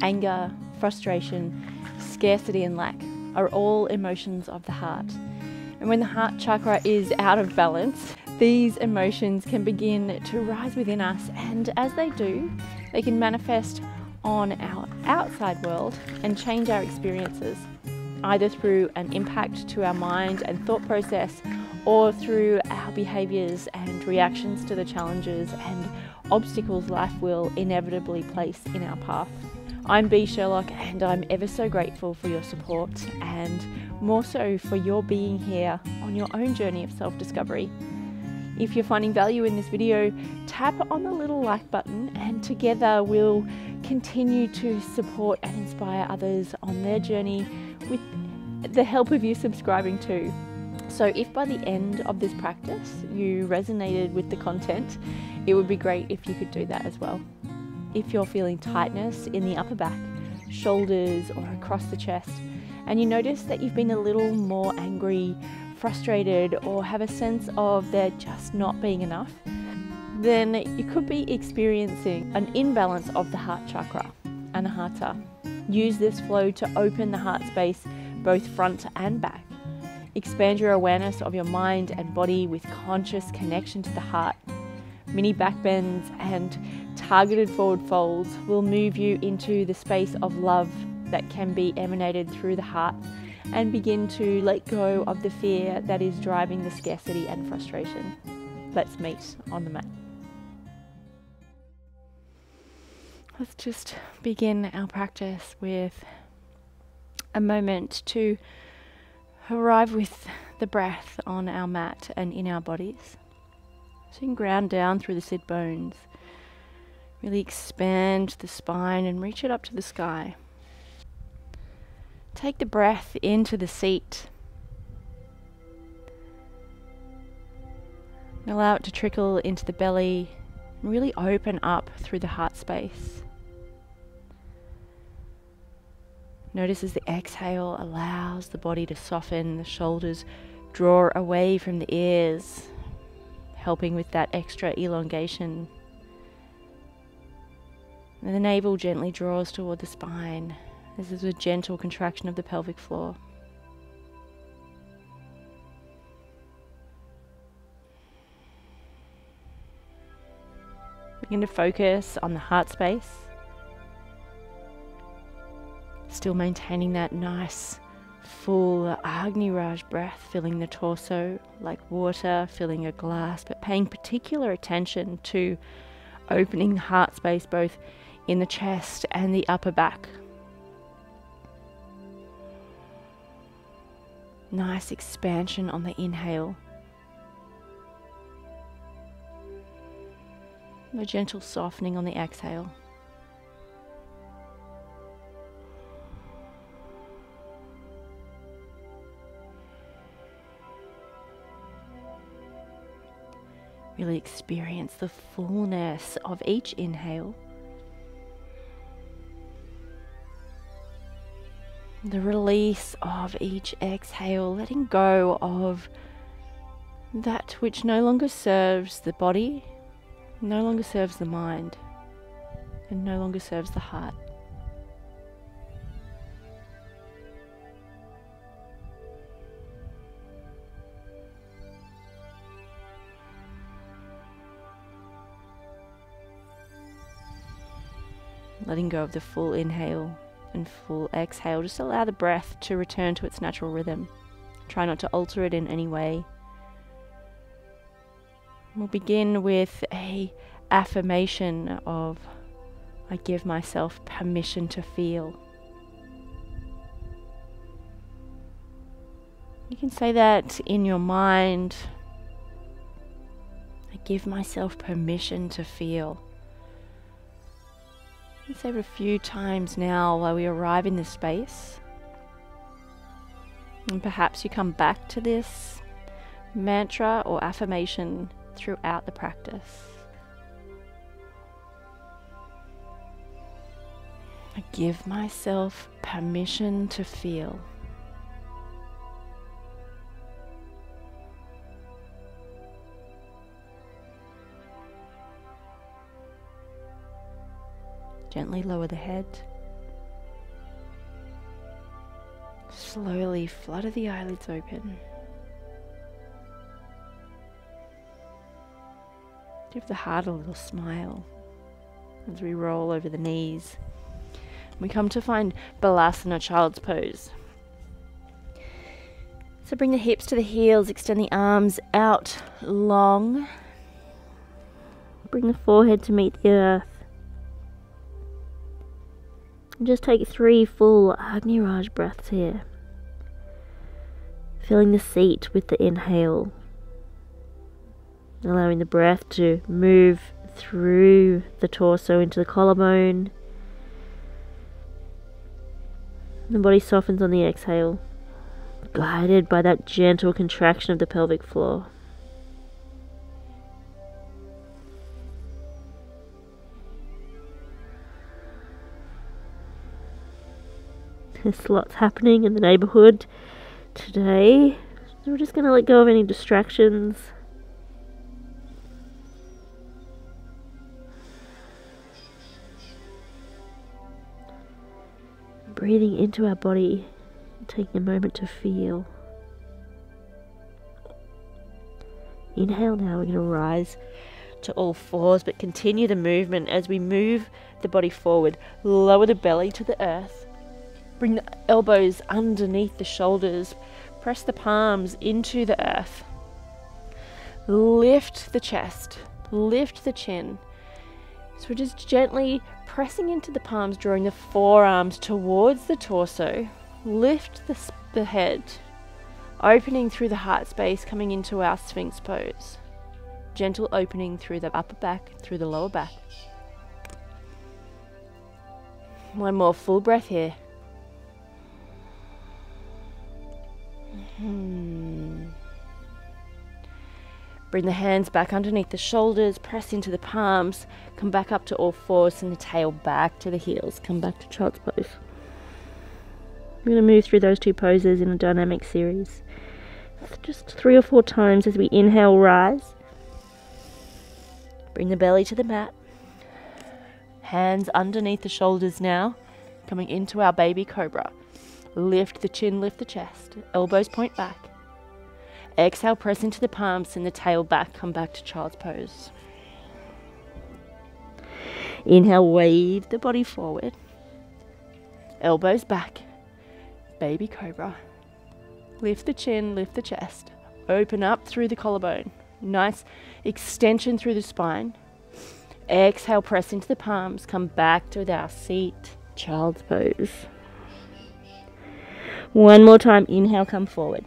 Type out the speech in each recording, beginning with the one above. Anger, frustration, scarcity and lack are all emotions of the heart. And when the heart chakra is out of balance, these emotions can begin to rise within us, and as they do, they can manifest on our outside world and change our experiences, either through an impact to our mind and thought process, or through our behaviours and reactions to the challenges and obstacles life will inevitably place in our path. I'm Bee Sherlock, and I'm ever so grateful for your support, and more so for your being here on your own journey of self-discovery. If you're finding value in this video, tap on the little like button, and together we'll continue to support and inspire others on their journey with the help of you subscribing too. So if by the end of this practice you resonated with the content, it would be great if you could do that as well. If you're feeling tightness in the upper back, shoulders or across the chest, and you notice that you've been a little more angry, frustrated, or have a sense of there just not being enough, then you could be experiencing an imbalance of the heart chakra, Anahata. Use this flow to open the heart space, both front and back. Expand your awareness of your mind and body with conscious connection to the heart. Mini back bends and targeted forward folds will move you into the space of love that can be emanated through the heart, and begin to let go of the fear that is driving the scarcity and frustration. Let's meet on the mat. Let's just begin our practice with a moment to arrive with the breath on our mat and in our bodies. So you can ground down through the sit bones, really expand the spine and reach it up to the sky. Take the breath into the seat. And allow it to trickle into the belly and really open up through the heart space. Notice as the exhale allows the body to soften, the shoulders draw away from the ears, helping with that extra elongation. And the navel gently draws toward the spine. This is a gentle contraction of the pelvic floor. Begin to focus on the heart space. Still maintaining that nice, full Agni Raj breath, filling the torso like water, filling a glass, but paying particular attention to opening the heart space both in the chest and the upper back. Nice expansion on the inhale. A gentle softening on the exhale. Really experience the fullness of each inhale. The release of each exhale, letting go of that which no longer serves the body, no longer serves the mind, and no longer serves the heart. Letting go of the full inhale and full exhale. Just allow the breath to return to its natural rhythm. Try not to alter it in any way. We'll begin with a affirmation of, I give myself permission to feel. You can say that in your mind. I give myself permission to feel. Say it a few times now while we arrive in this space, and perhaps you come back to this mantra or affirmation throughout the practice. I give myself permission to feel. Gently lower the head. Slowly flutter the eyelids open. Give the heart a little smile as we roll over the knees. We come to find Balasana, Child's Pose. So bring the hips to the heels, extend the arms out long. Bring the forehead to meet the earth. And just take 3 full Agni Raj breaths here. Filling the seat with the inhale. Allowing the breath to move through the torso into the collarbone. The body softens on the exhale, guided by that gentle contraction of the pelvic floor. There's lots happening in the neighborhood today, so we're just going to let go of any distractions. Breathing into our body, taking a moment to feel. Inhale now, we're going to rise to all fours, but continue the movement as we move the body forward. Lower the belly to the earth. Bring the elbows underneath the shoulders. Press the palms into the earth. Lift the chest. Lift the chin. So we're just gently pressing into the palms, drawing the forearms towards the torso. Lift the head, opening through the heart space, coming into our Sphinx pose. Gentle opening through the upper back, through the lower back. One more full breath here. Bring the hands back underneath the shoulders, press into the palms, come back up to all fours, and the tail back to the heels. Come back to Child's Pose. We're going to move through those 2 poses in a dynamic series. Just 3 or 4 times as we inhale, rise. Bring the belly to the mat. Hands underneath the shoulders now, coming into our baby cobra. Lift the chin, lift the chest. Elbows point back. Exhale, press into the palms and the tail back. Come back to Child's Pose. Inhale, wave the body forward. Elbows back. Baby Cobra. Lift the chin, lift the chest. Open up through the collarbone. Nice extension through the spine. Exhale, press into the palms. Come back to our seat. Child's Pose. One more time. Inhale, come forward.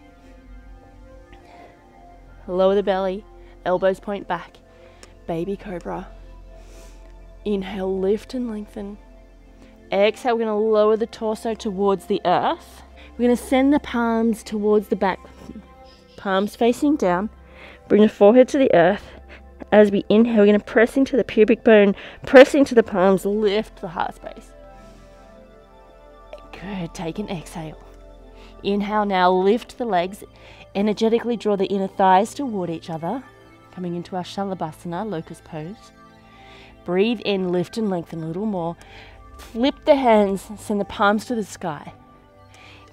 Lower the belly, elbows point back, baby cobra. Inhale, lift and lengthen. Exhale, we're going to lower the torso towards the earth. We're going to send the palms towards the back, palms facing down. Bring the forehead to the earth. As we inhale, we're going to press into the pubic bone, press into the palms, lift the heart space. Good, take an exhale. Inhale now, lift the legs. Energetically draw the inner thighs toward each other, coming into our Shalabhasana, Locust Pose. Breathe in, lift and lengthen a little more. Flip the hands, send the palms to the sky.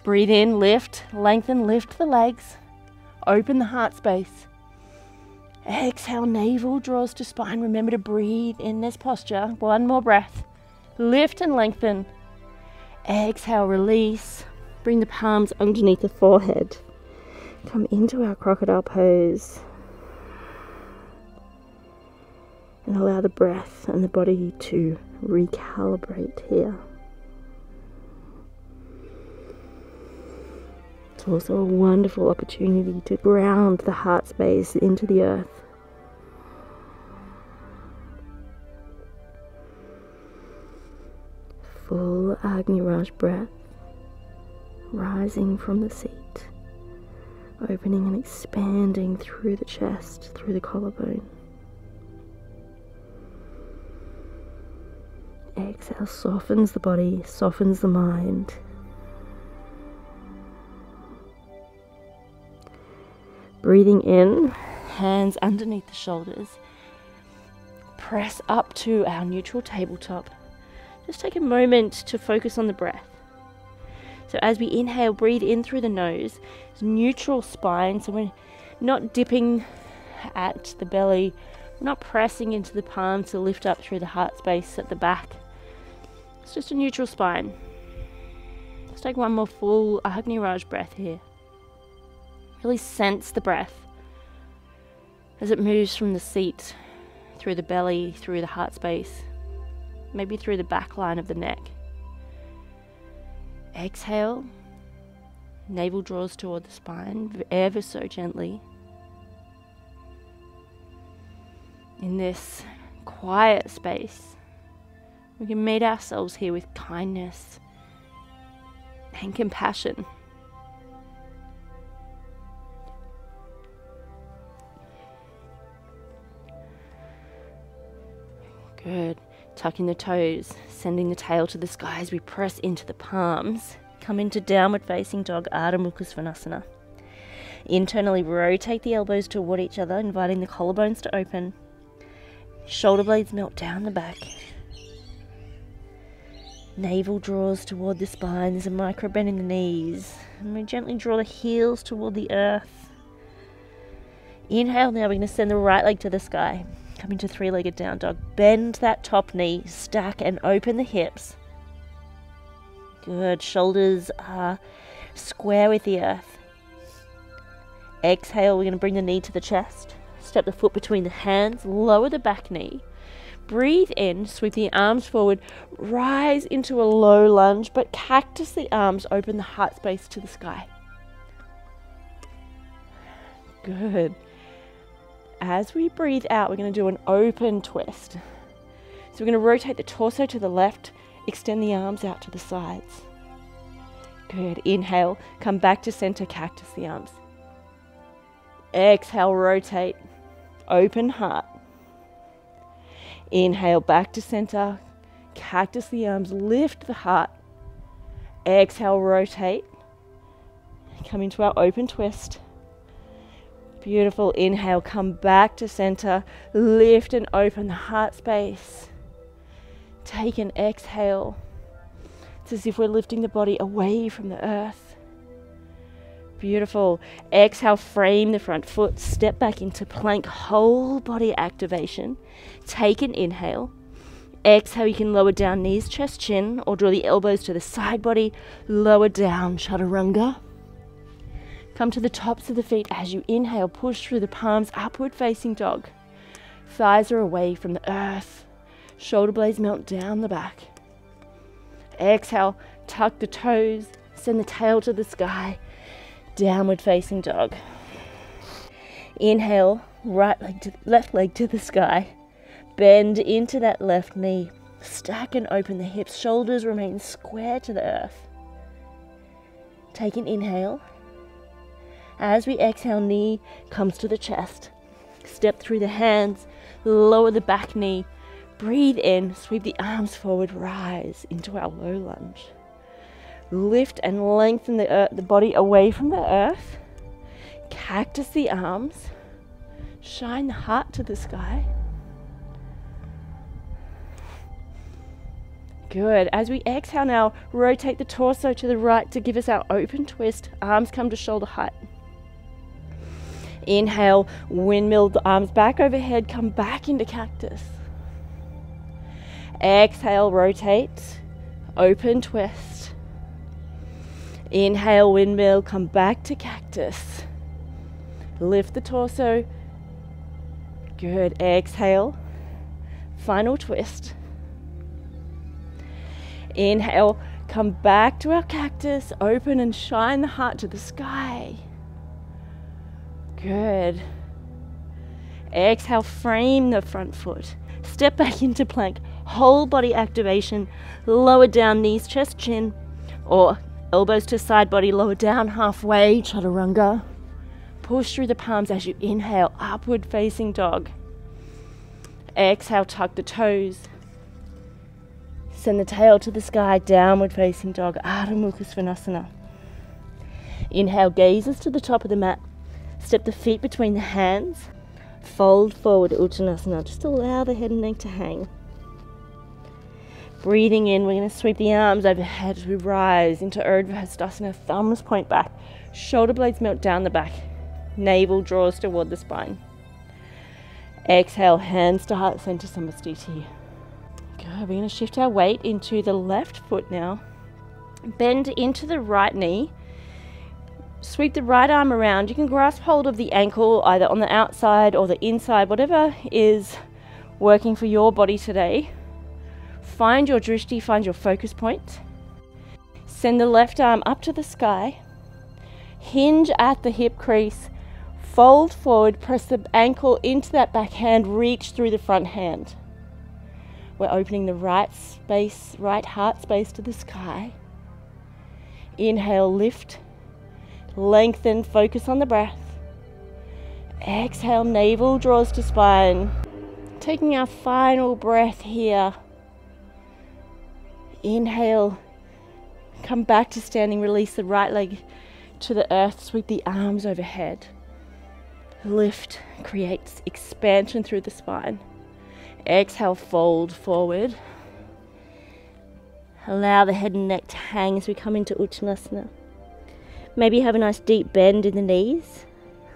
Breathe in, lift, lengthen, lift the legs. Open the heart space. Exhale, navel draws to spine. Remember to breathe in this posture. One more breath. Lift and lengthen. Exhale, release. Bring the palms underneath the forehead. Come into our crocodile pose and allow the breath and the body to recalibrate here. It's also a wonderful opportunity to ground the heart space into the earth. Full Agni Raj breath, rising from the seat. Opening and expanding through the chest, through the collarbone. Exhale softens the body, softens the mind. Breathing in, hands underneath the shoulders. Press up to our neutral tabletop. Just take a moment to focus on the breath. So as we inhale, breathe in through the nose. It's neutral spine, so we're not dipping at the belly. We're not pressing into the palms to lift up through the heart space at the back. It's just a neutral spine. Let's take one more full Agni Raj breath here. Really sense the breath as it moves from the seat, through the belly, through the heart space, maybe through the back line of the neck. Exhale, navel draws toward the spine ever so gently. In this quiet space, we can meet ourselves here with kindness and compassion. Good. Tucking the toes, sending the tail to the sky as we press into the palms. Come into downward facing dog, Adho Mukha Svanasana. Internally rotate the elbows toward each other, inviting the collarbones to open. Shoulder blades melt down the back. Navel draws toward the spine. There's a micro bend in the knees. And we gently draw the heels toward the earth. Inhale, now we're going to send the right leg to the sky. Come into three-legged down dog. Bend that top knee, stack and open the hips. Good. Shoulders are square with the earth. Exhale, we're going to bring the knee to the chest. Step the foot between the hands, lower the back knee. Breathe in, sweep the arms forward, rise into a low lunge, but cactus the arms, open the heart space to the sky. Good. As we breathe out, we're going to do an open twist. So we're going to rotate the torso to the left, extend the arms out to the sides. Good. Inhale, come back to center, cactus the arms. Exhale, rotate, open heart. Inhale, back to center, cactus the arms, lift the heart. Exhale, rotate, come into our open twist. Beautiful. Inhale, come back to center, lift and open the heart space. Take an exhale. It's as if we're lifting the body away from the earth. Beautiful. Exhale, frame the front foot, step back into plank, whole body activation. Take an inhale. Exhale, you can lower down knees, chest, chin, or draw the elbows to the side body, lower down, Chaturanga. Come to the tops of the feet as you inhale, push through the palms, upward facing dog. Thighs are away from the earth. Shoulder blades melt down the back. Exhale, tuck the toes, send the tail to the sky. Downward facing dog. Inhale, right leg to left leg to the sky. Bend into that left knee. Stack and open the hips. Shoulders remain square to the earth. Take an inhale. As we exhale, knee comes to the chest. Step through the hands, lower the back knee. Breathe in, sweep the arms forward, rise into our low lunge. Lift and lengthen the body away from the earth. Cactus the arms. Shine the heart to the sky. Good. As we exhale now, rotate the torso to the right to give us our open twist. Arms come to shoulder height. Inhale, windmill the arms back overhead, come back into cactus. Exhale, rotate, open twist. Inhale, windmill, come back to cactus. Lift the torso. Good. Exhale, final twist. Inhale, come back to our cactus, open and shine the heart to the sky. Good. Exhale, frame the front foot. Step back into plank, whole body activation. Lower down knees, chest, chin, or elbows to side body, lower down halfway, Chaturanga. Push through the palms as you inhale, upward facing dog. Exhale, tuck the toes. Send the tail to the sky, downward facing dog, Adho Mukha Svanasana. Inhale, gazes to the top of the mat. Step the feet between the hands, fold forward, Uttanasana. Just allow the head and neck to hang. Breathing in, we're going to sweep the arms overhead as we rise into Urdhva Hastasana. Thumbs point back, shoulder blades melt down the back, navel draws toward the spine. Exhale, hands to heart center, Samastiti. Good, we're going to shift our weight into the left foot now. Bend into the right knee, sweep the right arm around. You can grasp hold of the ankle either on the outside or the inside, whatever is working for your body today. Find your drishti, find your focus point. Send the left arm up to the sky. Hinge at the hip crease. Fold forward, press the ankle into that back hand, reach through the front hand. We're opening the right space, right heart space to the sky. Inhale, lift. Lengthen, focus on the breath. Exhale, navel draws to spine. Taking our final breath here. Inhale, come back to standing, release the right leg to the earth, sweep the arms overhead. Lift creates expansion through the spine. Exhale, fold forward. Allow the head and neck to hang as we come into Uttanasana. Maybe have a nice deep bend in the knees.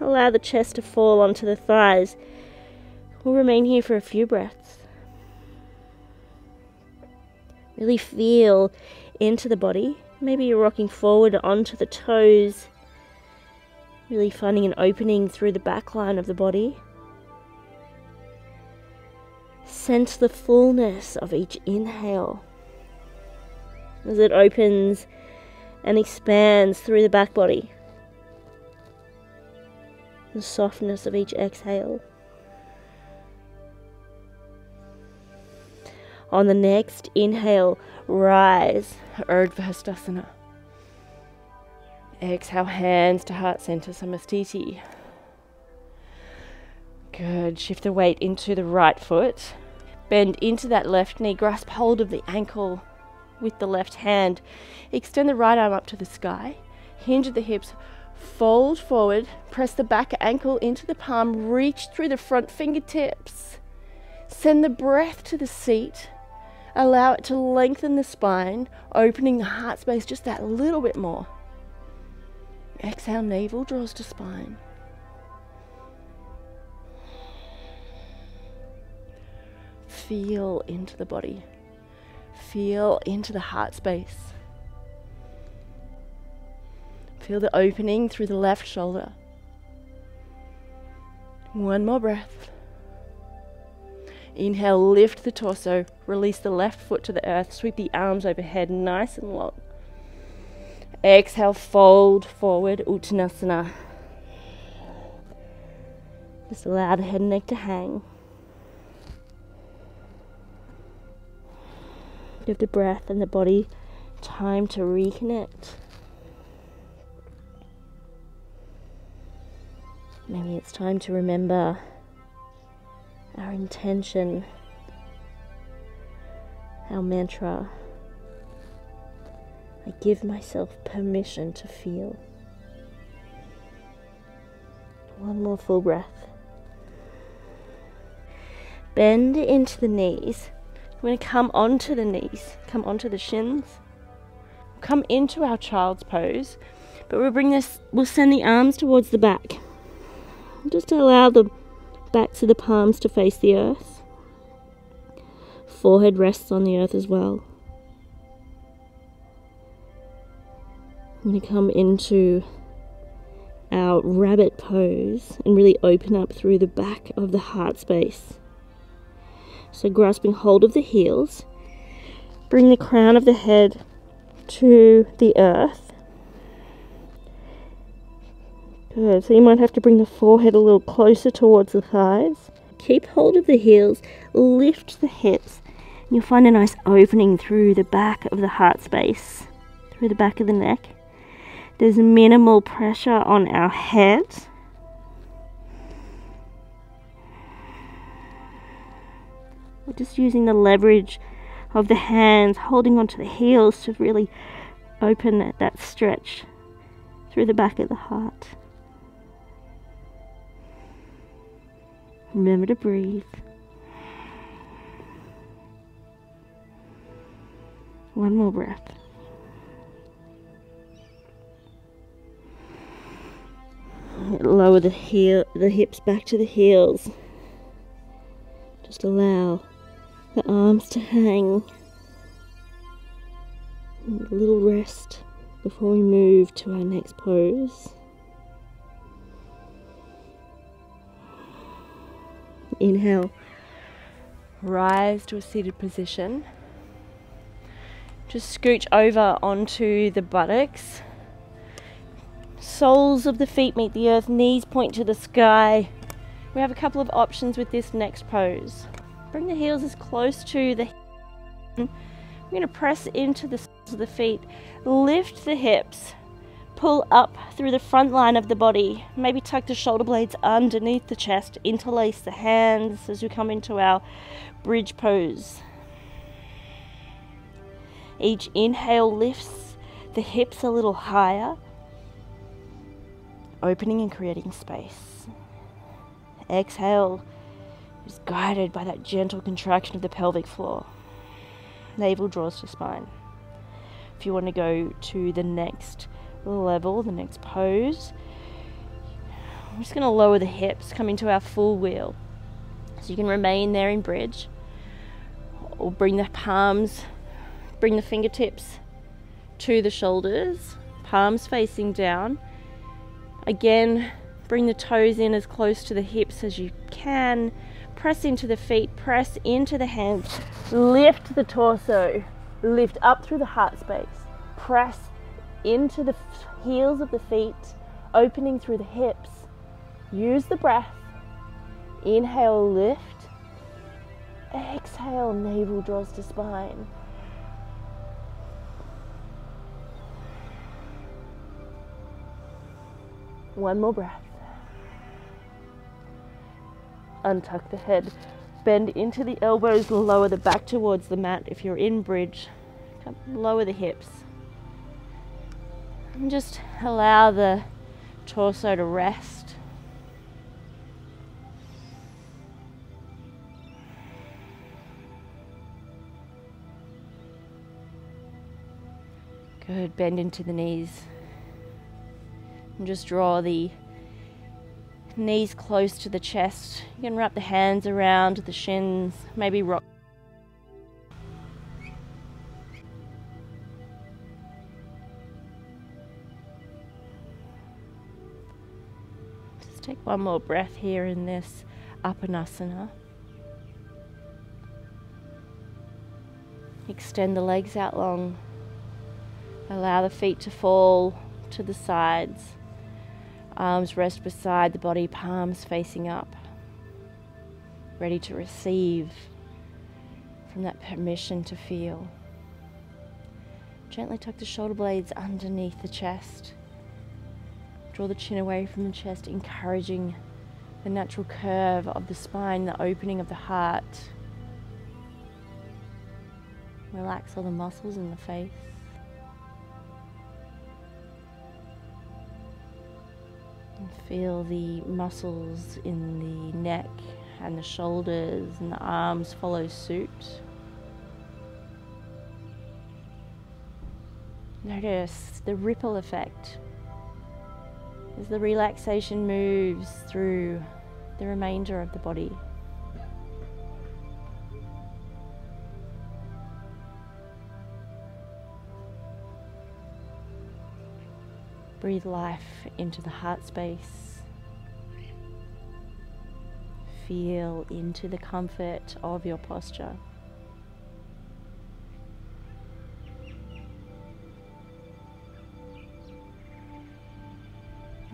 Allow the chest to fall onto the thighs. We'll remain here for a few breaths. Really feel into the body. Maybe you're rocking forward onto the toes. Really finding an opening through the back line of the body. Sense the fullness of each inhale as it opens and expands through the back body. The softness of each exhale. On the next inhale, rise, Urdhva Hastasana. Exhale, hands to heart center, Samastiti. Good, shift the weight into the right foot. Bend into that left knee, grasp hold of the ankle with the left hand. Extend the right arm up to the sky. Hinge at the hips, fold forward, press the back ankle into the palm, reach through the front fingertips. Send the breath to the seat. Allow it to lengthen the spine, opening the heart space just that little bit more. Exhale, navel draws to spine. Feel into the body. Feel into the heart space. Feel the opening through the left shoulder. One more breath. Inhale, lift the torso, release the left foot to the earth, sweep the arms overhead nice and long. Exhale, fold forward, Uttanasana. Just allow the head and neck to hang. Give the breath and the body time to reconnect. Maybe it's time to remember our intention, our mantra. I give myself permission to feel. One more full breath. Bend into the knees. We're going to come onto the knees, come onto the shins. Come into our child's pose, but we'll send the arms towards the back. Just allow the backs of the palms to face the earth. Forehead rests on the earth as well. I'm going to come into our rabbit pose and really open up through the back of the heart space. So grasping hold of the heels, bring the crown of the head to the earth. Good, so you might have to bring the forehead a little closer towards the thighs. Keep hold of the heels, lift the hips, and you'll find a nice opening through the back of the heart space, through the back of the neck. There's minimal pressure on our head. We're just using the leverage of the hands, holding onto the heels to really open that stretch through the back of the heart. Remember to breathe. One more breath. Lower the hips back to the heels. Just allow the arms to hang. A little rest before we move to our next pose. Inhale, rise to a seated position. Just scooch over onto the buttocks. Soles of the feet meet the earth, knees point to the sky. We have a couple of options with this next pose. Bring the heels as close to the hip. We're going to press into the soles of the feet, lift the hips, pull up through the front line of the body, maybe tuck the shoulder blades underneath the chest, interlace the hands as we come into our bridge pose. Each inhale lifts the hips a little higher, opening and creating space. Exhale is guided by that gentle contraction of the pelvic floor. Navel draws to spine. If you want to go to the next level, the next pose, I'm just going to lower the hips, come into our full wheel. So you can remain there in bridge, or bring the palms, bring the fingertips to the shoulders, palms facing down. Again, bring the toes in as close to the hips as you can. Press into the feet, press into the hands, lift the torso, lift up through the heart space, press into the heels of the feet, opening through the hips. Use the breath. Inhale, lift. Exhale, navel draws to spine. One more breath. Untuck the head, bend into the elbows, lower the back towards the mat. If you're in bridge, lower the hips. And just allow the torso to rest. Good, bend into the knees. And just draw the knees close to the chest. You can wrap the hands around the shins, maybe rock. Just take one more breath here in this Apanasana. Extend the legs out long. Allow the feet to fall to the sides. Arms rest beside the body, palms facing up. Ready to receive from that permission to feel. Gently tuck the shoulder blades underneath the chest. Draw the chin away from the chest, encouraging the natural curve of the spine, the opening of the heart. Relax all the muscles in the face. Feel the muscles in the neck and the shoulders and the arms follow suit. Notice the ripple effect as the relaxation moves through the remainder of the body. Breathe life into the heart space. Feel into the comfort of your posture.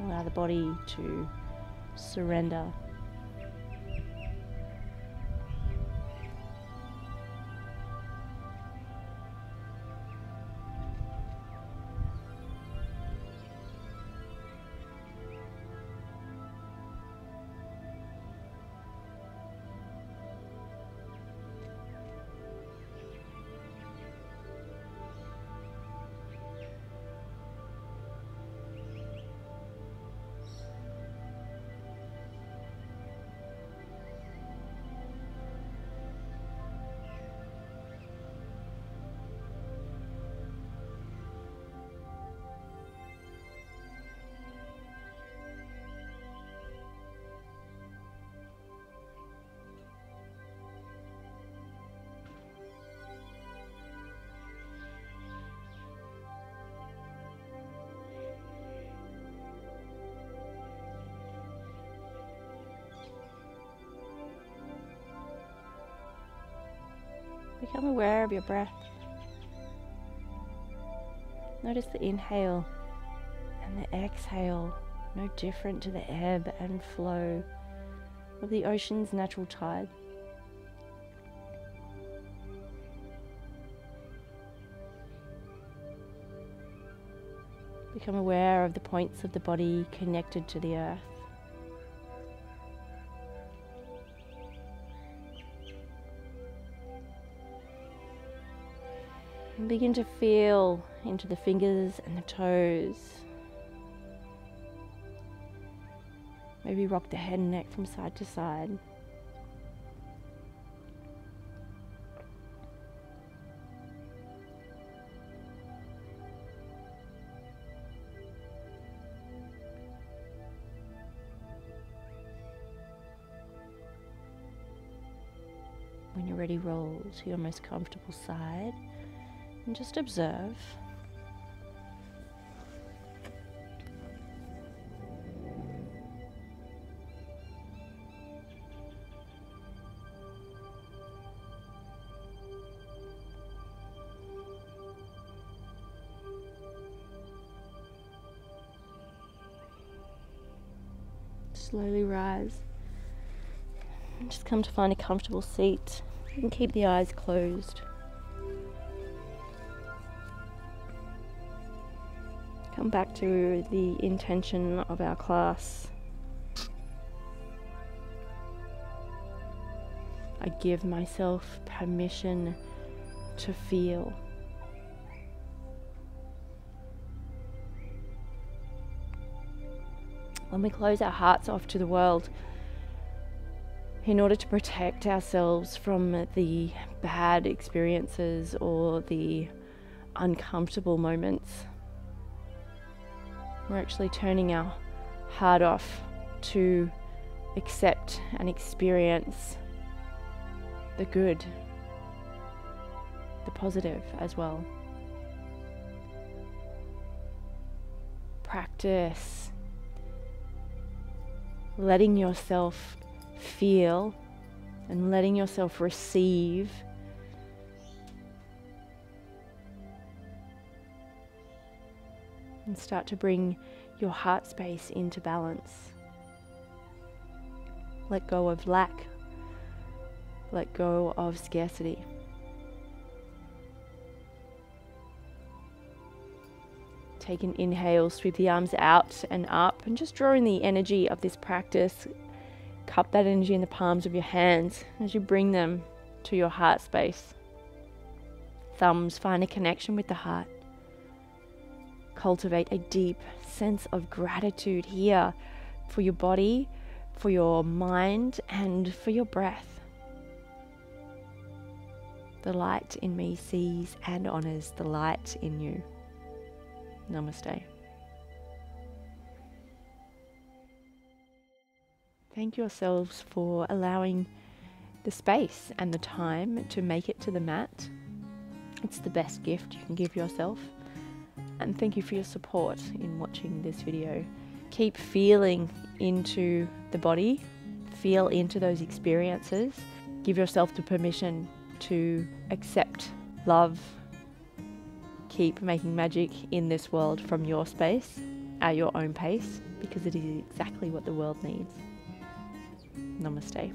Allow the body to surrender. Become aware of your breath. Notice the inhale and the exhale, no different to the ebb and flow of the ocean's natural tide. Become aware of the points of the body connected to the earth. And begin to feel into the fingers and the toes. Maybe rock the head and neck from side to side. When you're ready, roll to your most comfortable side and just observe. Slowly rise and just come to find a comfortable seat. You can keep the eyes closed. Come back to the intention of our class. I give myself permission to feel. When we close our hearts off to the world, in order to protect ourselves from the bad experiences or the uncomfortable moments, we're actually turning our heart off to accept and experience the good, the positive as well. Practice letting yourself feel and letting yourself receive and start to bring your heart space into balance. Let go of lack, let go of scarcity. Take an inhale, sweep the arms out and up, and just draw in the energy of this practice. Cup that energy in the palms of your hands as you bring them to your heart space. Thumbs find a connection with the heart. Cultivate a deep sense of gratitude here for your body, for your mind, and for your breath. The light in me sees and honors the light in you. Namaste. Thank yourselves for allowing the space and the time to make it to the mat. It's the best gift you can give yourself. And thank you for your support in watching this video. Keep feeling into the body, feel into those experiences. Give yourself the permission to accept, love, keep making magic in this world from your space, at your own pace, because it is exactly what the world needs. Namaste.